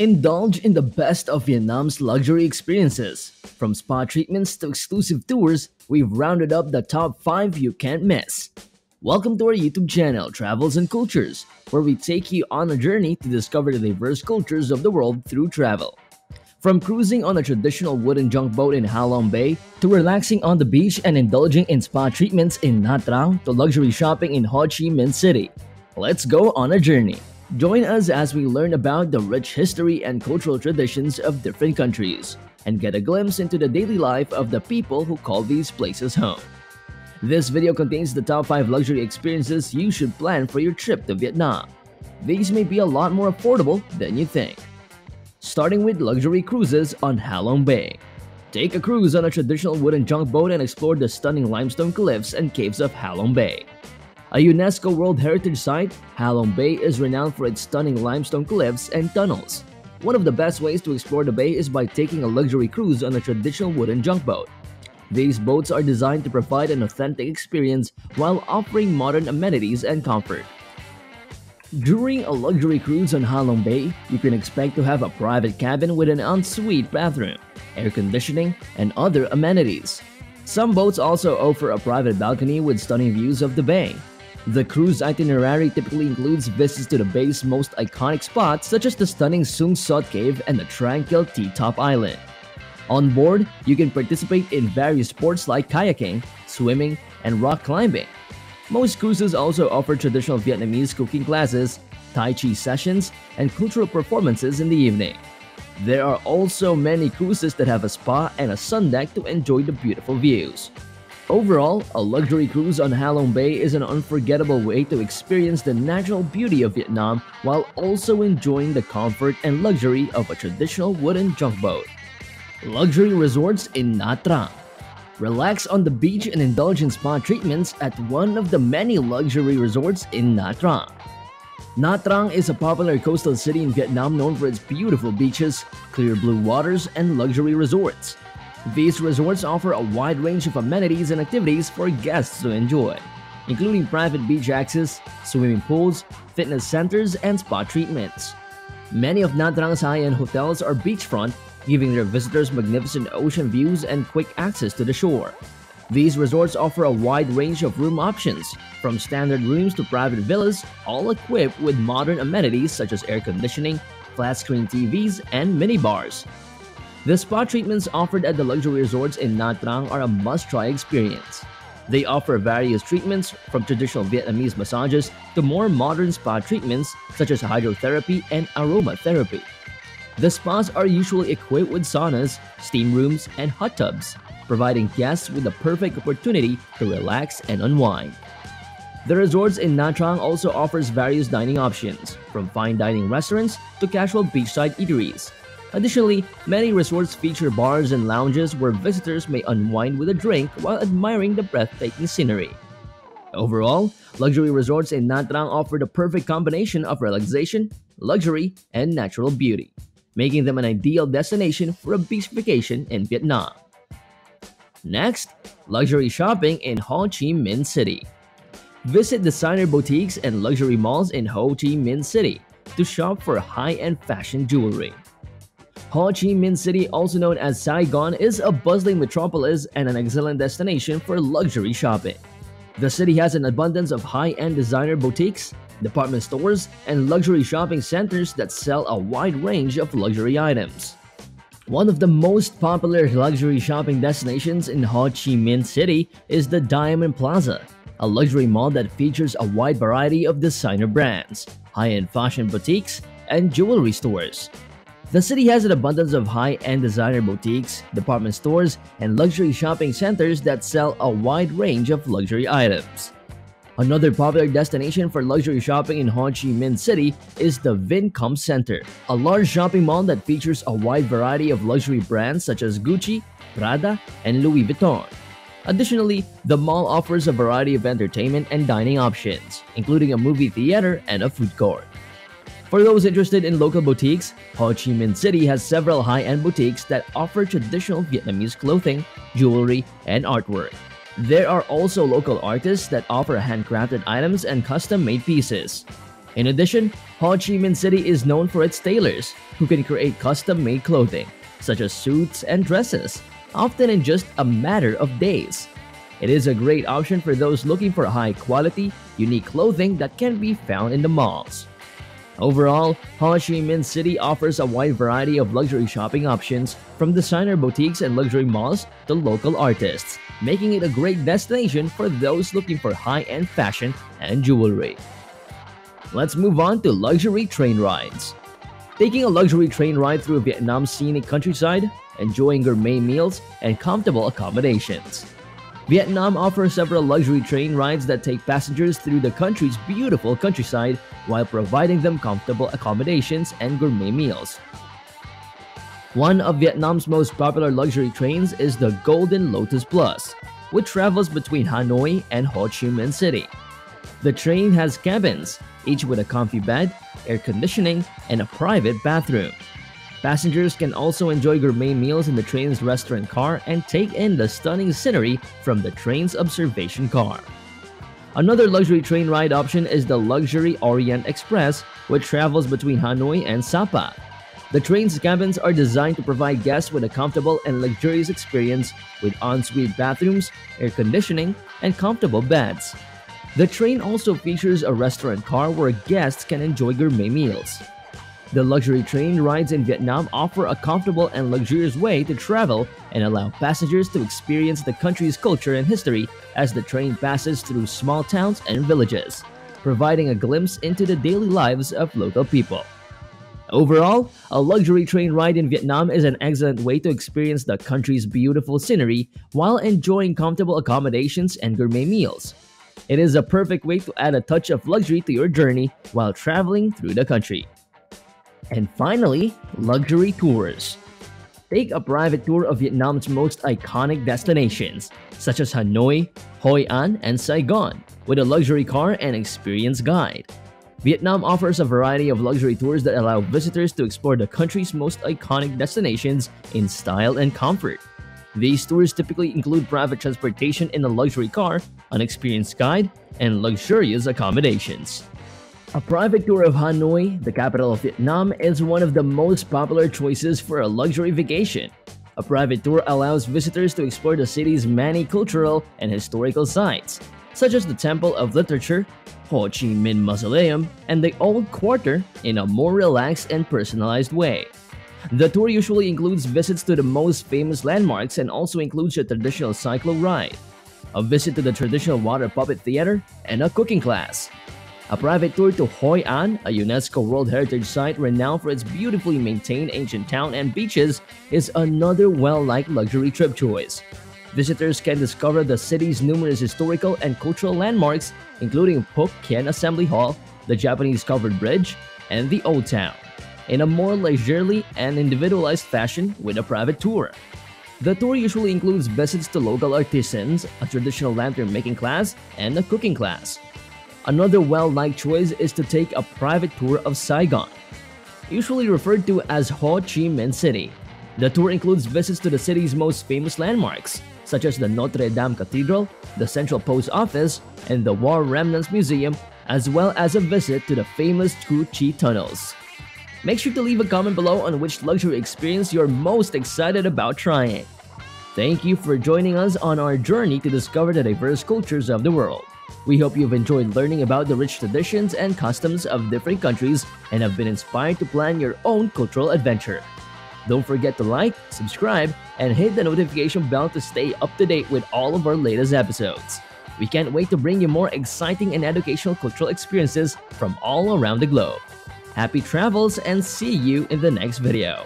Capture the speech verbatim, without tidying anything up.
Indulge in the best of Vietnam's luxury experiences. From spa treatments to exclusive tours, we've rounded up the top five you can't miss. Welcome to our YouTube channel, Travels and Cultures, where we take you on a journey to discover the diverse cultures of the world through travel. From cruising on a traditional wooden junk boat in Ha Long Bay, to relaxing on the beach and indulging in spa treatments in Nha Trang, to luxury shopping in Ho Chi Minh City. Let's go on a journey. Join us as we learn about the rich history and cultural traditions of different countries, and get a glimpse into the daily life of the people who call these places home. This video contains the top five luxury experiences you should plan for your trip to Vietnam. These may be a lot more affordable than you think. Starting with luxury cruises on Ha Long Bay. Take a cruise on a traditional wooden junk boat and explore the stunning limestone cliffs and caves of Ha Long Bay. A UNESCO World Heritage Site, Ha Long Bay is renowned for its stunning limestone cliffs and tunnels. One of the best ways to explore the bay is by taking a luxury cruise on a traditional wooden junk boat. These boats are designed to provide an authentic experience while offering modern amenities and comfort. During a luxury cruise on Ha Long Bay, you can expect to have a private cabin with an ensuite bathroom, air conditioning, and other amenities. Some boats also offer a private balcony with stunning views of the bay. The cruise itinerary typically includes visits to the bay's most iconic spots such as the stunning Sung Sot Cave and the tranquil T-Top Island. On board, you can participate in various sports like kayaking, swimming, and rock climbing. Most cruises also offer traditional Vietnamese cooking classes, Tai Chi sessions, and cultural performances in the evening. There are also many cruises that have a spa and a sun deck to enjoy the beautiful views. Overall, a luxury cruise on Ha Long Bay is an unforgettable way to experience the natural beauty of Vietnam while also enjoying the comfort and luxury of a traditional wooden junk boat. Luxury resorts in Nha Trang. Relax on the beach and indulge in spa treatments at one of the many luxury resorts in Nha Trang. Nha Trang is a popular coastal city in Vietnam known for its beautiful beaches, clear blue waters, and luxury resorts. These resorts offer a wide range of amenities and activities for guests to enjoy, including private beach access, swimming pools, fitness centers, and spa treatments. Many of Nha Trang's high-end hotels are beachfront, giving their visitors magnificent ocean views and quick access to the shore. These resorts offer a wide range of room options, from standard rooms to private villas, all equipped with modern amenities such as air conditioning, flat-screen T Vs, and minibars. The spa treatments offered at the luxury resorts in Nha Trang are a must-try experience. They offer various treatments, from traditional Vietnamese massages to more modern spa treatments such as hydrotherapy and aromatherapy. The spas are usually equipped with saunas, steam rooms, and hot tubs, providing guests with the perfect opportunity to relax and unwind. The resorts in Nha Trang also offers various dining options, from fine dining restaurants to casual beachside eateries. Additionally, many resorts feature bars and lounges where visitors may unwind with a drink while admiring the breathtaking scenery. Overall, luxury resorts in Nha Trang offer the perfect combination of relaxation, luxury, and natural beauty, making them an ideal destination for a beach vacation in Vietnam. Next, luxury shopping in Ho Chi Minh City. Visit designer boutiques and luxury malls in Ho Chi Minh City to shop for high-end fashion jewelry. Ho Chi Minh City, also known as Saigon, is a bustling metropolis and an excellent destination for luxury shopping. The city has an abundance of high-end designer boutiques, department stores, and luxury shopping centers that sell a wide range of luxury items. One of the most popular luxury shopping destinations in Ho Chi Minh City is the Diamond Plaza, a luxury mall that features a wide variety of designer brands, high-end fashion boutiques, and jewelry stores. The city has an abundance of high-end designer boutiques, department stores, and luxury shopping centers that sell a wide range of luxury items. Another popular destination for luxury shopping in Ho Chi Minh City is the Vincom Center, a large shopping mall that features a wide variety of luxury brands such as Gucci, Prada, and Louis Vuitton. Additionally, the mall offers a variety of entertainment and dining options, including a movie theater and a food court. For those interested in local boutiques, Ho Chi Minh City has several high-end boutiques that offer traditional Vietnamese clothing, jewelry, and artwork. There are also local artists that offer handcrafted items and custom-made pieces. In addition, Ho Chi Minh City is known for its tailors, who can create custom-made clothing, such as suits and dresses, often in just a matter of days. It is a great option for those looking for high-quality, unique clothing that can be found in the malls. Overall, Ho Chi Minh City offers a wide variety of luxury shopping options, from designer boutiques and luxury malls to local artists, making it a great destination for those looking for high-end fashion and jewelry. Let's move on to luxury train rides. Taking a luxury train ride through Vietnam's scenic countryside, enjoying gourmet meals, and comfortable accommodations. Vietnam offers several luxury train rides that take passengers through the country's beautiful countryside while providing them comfortable accommodations and gourmet meals. One of Vietnam's most popular luxury trains is the Golden Lotus Plus, which travels between Hanoi and Ho Chi Minh City. The train has cabins, each with a comfy bed, air conditioning, and a private bathroom. Passengers can also enjoy gourmet meals in the train's restaurant car and take in the stunning scenery from the train's observation car. Another luxury train ride option is the Luxury Orient Express, which travels between Hanoi and Sapa. The train's cabins are designed to provide guests with a comfortable and luxurious experience with ensuite bathrooms, air conditioning, and comfortable beds. The train also features a restaurant car where guests can enjoy gourmet meals. The luxury train rides in Vietnam offer a comfortable and luxurious way to travel and allow passengers to experience the country's culture and history as the train passes through small towns and villages, providing a glimpse into the daily lives of local people. Overall, a luxury train ride in Vietnam is an excellent way to experience the country's beautiful scenery while enjoying comfortable accommodations and gourmet meals. It is a perfect way to add a touch of luxury to your journey while traveling through the country. And finally, luxury tours. Take a private tour of Vietnam's most iconic destinations, such as Hanoi, Hoi An, and Saigon, with a luxury car and experience guide. Vietnam offers a variety of luxury tours that allow visitors to explore the country's most iconic destinations in style and comfort. These tours typically include private transportation in a luxury car, an experienced guide, and luxurious accommodations. A private tour of Hanoi, the capital of Vietnam, is one of the most popular choices for a luxury vacation. A private tour allows visitors to explore the city's many cultural and historical sites, such as the Temple of Literature, Ho Chi Minh Mausoleum, and the Old Quarter in a more relaxed and personalized way. The tour usually includes visits to the most famous landmarks and also includes a traditional cyclo ride, a visit to the traditional water puppet theater, and a cooking class. A private tour to Hoi An, a UNESCO World Heritage Site renowned for its beautifully maintained ancient town and beaches, is another well-liked luxury trip choice. Visitors can discover the city's numerous historical and cultural landmarks, including Phuc Kien Assembly Hall, the Japanese Covered Bridge, and the Old Town, in a more leisurely and individualized fashion with a private tour. The tour usually includes visits to local artisans, a traditional lantern-making class, and a cooking class. Another well-liked choice is to take a private tour of Saigon, usually referred to as Ho Chi Minh City. The tour includes visits to the city's most famous landmarks, such as the Notre Dame Cathedral, the Central Post Office, and the War Remnants Museum, as well as a visit to the famous Cu Chi Tunnels. Make sure to leave a comment below on which luxury experience you're most excited about trying. Thank you for joining us on our journey to discover the diverse cultures of the world. We hope you've enjoyed learning about the rich traditions and customs of different countries and have been inspired to plan your own cultural adventure. Don't forget to like, subscribe, and hit the notification bell to stay up to date with all of our latest episodes. We can't wait to bring you more exciting and educational cultural experiences from all around the globe. Happy travels and see you in the next video!